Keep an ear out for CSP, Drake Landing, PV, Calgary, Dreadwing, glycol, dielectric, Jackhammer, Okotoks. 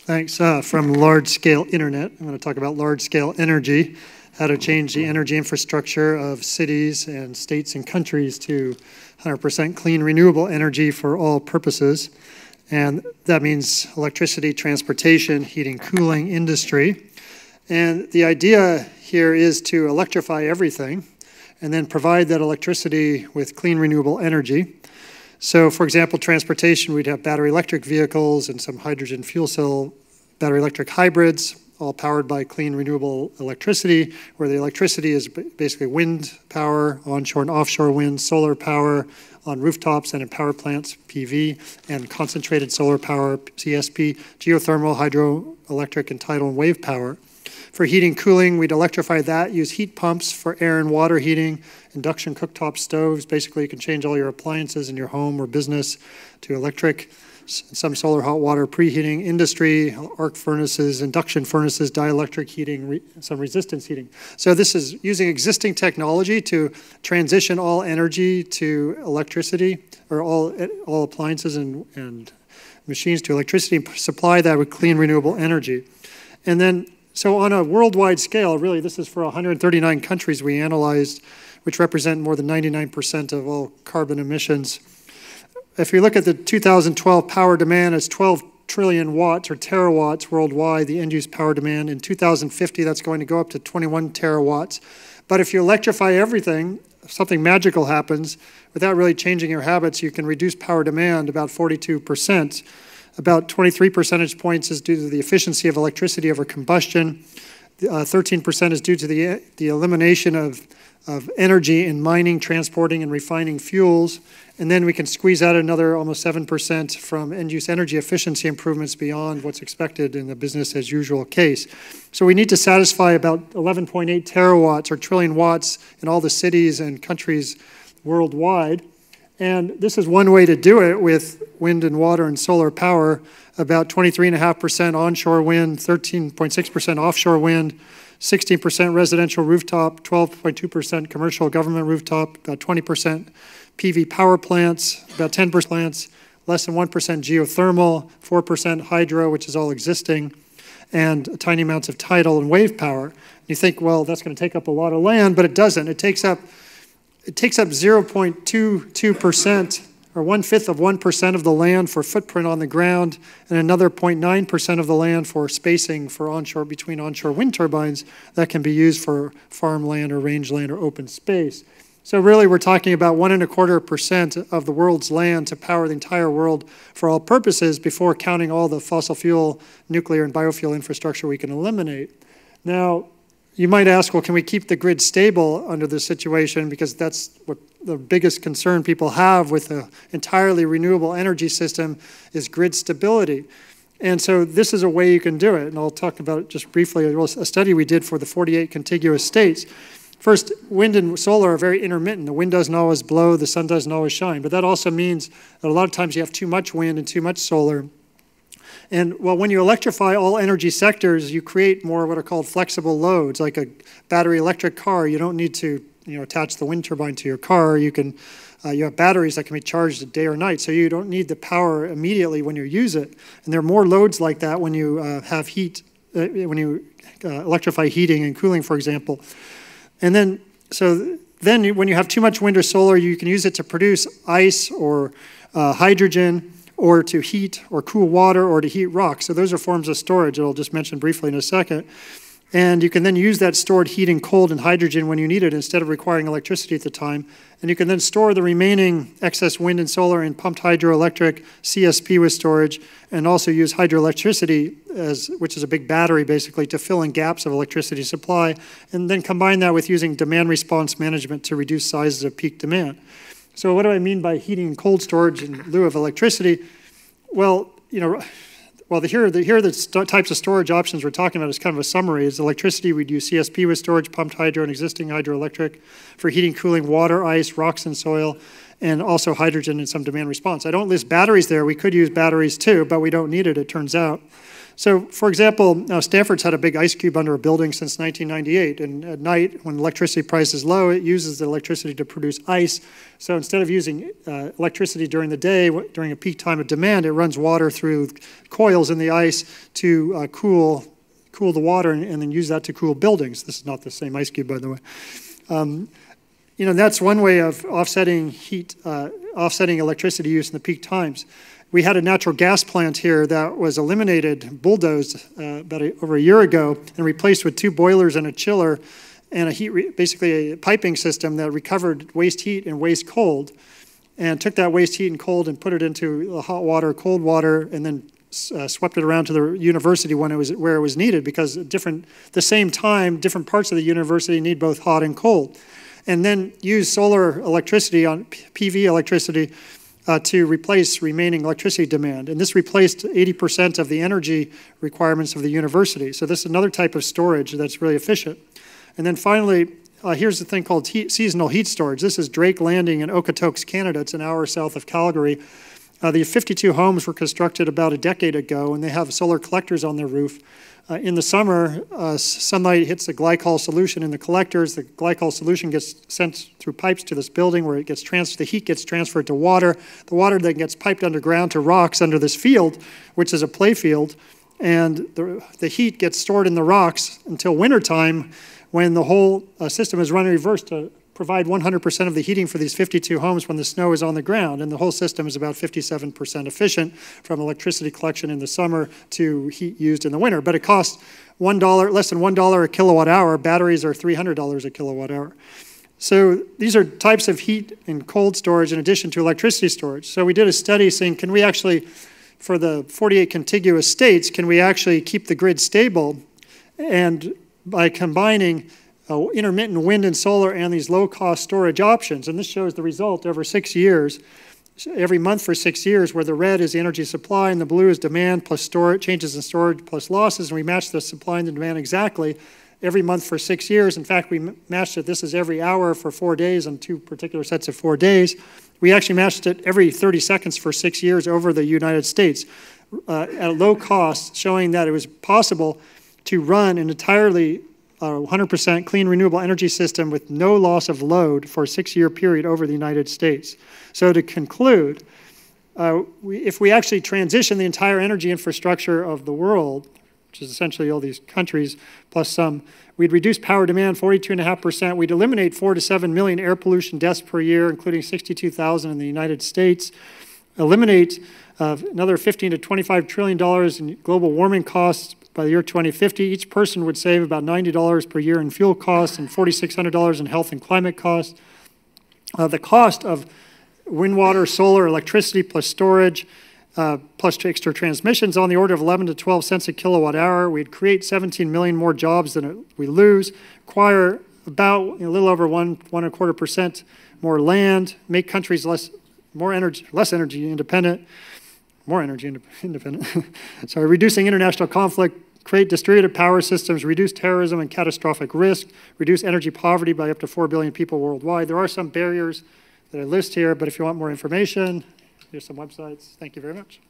Thanks. From large-scale internet, I'm going to talk about large-scale energy, how to change the energy infrastructure of cities and states and countries to 100% clean renewable energy for all purposes. And that means electricity, transportation, heating, cooling, industry. And the idea here is to electrify everything and then provide that electricity with clean renewable energy. So for example, transportation, we'd have battery electric vehicles and some hydrogen fuel cell battery electric hybrids, all powered by clean renewable electricity, where the electricity is basically wind power, onshore and offshore wind, solar power on rooftops and in power plants, PV, and concentrated solar power, CSP, geothermal, hydroelectric, and tidal and wave power. For heating and cooling, we'd electrify that, use heat pumps for air and water heating, induction cooktop stoves. Basically, you can change all your appliances in your home or business to electric. Some solar hot water preheating, industry, arc furnaces, induction furnaces, dielectric heating, some resistance heating. So this is using existing technology to transition all energy to electricity, or all appliances and machines to electricity, and supply that with clean renewable energy. And then, so on a worldwide scale, really this is for 139 countries we analyzed, which represent more than 99% of all carbon emissions. If you look at the 2012 power demand, it's 12 trillion watts or terawatts worldwide, the end-use power demand. In 2050, that's going to go up to 21 terawatts. But if you electrify everything, something magical happens. Without really changing your habits, you can reduce power demand about 42%. About 23 percentage points is due to the efficiency of electricity over combustion. 13% is due to the elimination of energy in mining, transporting, and refining fuels. And then we can squeeze out another almost 7% from end-use energy efficiency improvements beyond what's expected in the business-as-usual case. So we need to satisfy about 11.8 terawatts or trillion watts in all the cities and countries worldwide. And this is one way to do it with wind and water and solar power, about 23.5% onshore wind, 13.6% offshore wind, 16% residential rooftop, 12.2% commercial government rooftop, about 20% PV power plants, about 10% plants, less than 1% geothermal, 4% hydro, which is all existing, and tiny amounts of tidal and wave power. You think, well, that's going to take up a lot of land, but it doesn't. It takes up 0.22% or 1/5 of 1% of the land for footprint on the ground, and another 0.9% of the land for spacing for onshore, between onshore wind turbines that can be used for farmland or rangeland or open space. So really we're talking about 1.25% of the world's land to power the entire world for all purposes, before counting all the fossil fuel, nuclear, and biofuel infrastructure we can eliminate. Now, you might ask, well, can we keep the grid stable under this situation? Because that's what the biggest concern people have with an entirely renewable energy system is grid stability. And so this is a way you can do it. And I'll talk about it just briefly. A study we did for the 48 contiguous states. First, wind and solar are very intermittent. The wind doesn't always blow, the sun doesn't always shine. But that also means that a lot of times you have too much wind and too much solar. And well, when you electrify all energy sectors, you create more what are called flexible loads, like a battery electric car. You don't need to, attach the wind turbine to your car. You can, you have batteries that can be charged day or night, so you don't need the power immediately when you use it. And there are more loads like that when you have heat, when you electrify heating and cooling, for example. And then, so when you have too much wind or solar, you can use it to produce ice or hydrogen, or to heat or cool water, or to heat rock. So those are forms of storage that I'll just mention briefly in a second. And you can then use that stored heat and cold and hydrogen when you need it, instead of requiring electricity at the time. And you can then store the remaining excess wind and solar in pumped hydroelectric, CSP with storage, and also use hydroelectricity, which is a big battery basically, to fill in gaps of electricity supply. And then combine that with using demand response management to reduce sizes of peak demand. So what do I mean by heating and cold storage in lieu of electricity? Well, here are the types of storage options we're talking about as kind of a summary. Is electricity, we'd use CSP with storage, pumped hydro, and existing hydroelectric. For heating, cooling, water, ice, rocks, and soil, and also hydrogen and some demand response. I don't list batteries there. We could use batteries too, but we don't need it, it turns out. So for example, Stanford's had a big ice cube under a building since 1998, and at night when electricity price is low, it uses the electricity to produce ice. So instead of using electricity during the day, during a peak time of demand, it runs water through coils in the ice to cool the water and then use that to cool buildings. This is not the same ice cube, by the way. You know, that's one way of offsetting heat, offsetting electricity use in the peak times. We had a natural gas plant here that was eliminated, bulldozed over a year ago, and replaced with 2 boilers and a chiller and a basically a piping system that recovered waste heat and waste cold, and took that waste heat and cold and put it into hot water, cold water, and then swept it around to the university when it was where it was needed, because the same time, different parts of the university need both hot and cold. And then use solar electricity on PV electricity to replace remaining electricity demand. And this replaced 80% of the energy requirements of the university. So this is another type of storage that's really efficient. And then finally, here's the thing called seasonal heat storage. This is Drake Landing in Okotoks, Canada. It's an hour south of Calgary. The 52 homes were constructed about a decade ago, and they have solar collectors on their roof. In the summer, sunlight hits the glycol solution in the collectors. The glycol solution gets sent through pipes to this building, where it gets the heat gets transferred to water. The water then gets piped underground to rocks under this field, which is a play field, and the heat gets stored in the rocks until wintertime, when the whole system is run in reverse to provide 100% of the heating for these 52 homes when the snow is on the ground. And the whole system is about 57% efficient, from electricity collection in the summer to heat used in the winter. But it costs $1, less than $1 a kilowatt hour. Batteries are $300 a kilowatt hour. So these are types of heat and cold storage in addition to electricity storage. So we did a study saying, can we actually, for the 48 contiguous states, can we actually keep the grid stable? And by combining intermittent wind and solar and these low-cost storage options. And this shows the result over 6 years, every month for 6 years, where the red is the energy supply and the blue is demand plus storage, changes in storage plus losses, and we match the supply and the demand exactly every month for 6 years. In fact, we matched it. This is every hour for 4 days on 2 particular sets of 4 days. We actually matched it every 30 seconds for 6 years over the United States at a low cost, showing that it was possible to run an entirely 100% clean renewable energy system with no loss of load for a 6-year period over the United States. So to conclude, if we actually transition the entire energy infrastructure of the world, which is essentially all these countries plus some, we'd reduce power demand 42.5%. We'd eliminate 4 to 7 million air pollution deaths per year, including 62,000 in the United States. Eliminate another $15 to $25 trillion in global warming costs by the year 2050. Each person would save about $90 per year in fuel costs and $4,600 in health and climate costs. The cost of wind, water, solar, electricity, plus storage, plus extra transmissions on the order of 11 to 12 cents a kilowatt hour. We'd create 17 million more jobs than we lose, acquire about a little over 1.25% more land, make countries less energy independent, more energy independent. Sorry, reducing international conflict, create distributed power systems, reduce terrorism and catastrophic risk, reduce energy poverty by up to 4 billion people worldwide. There are some barriers that I list here, but if you want more information, here's some websites. Thank you very much.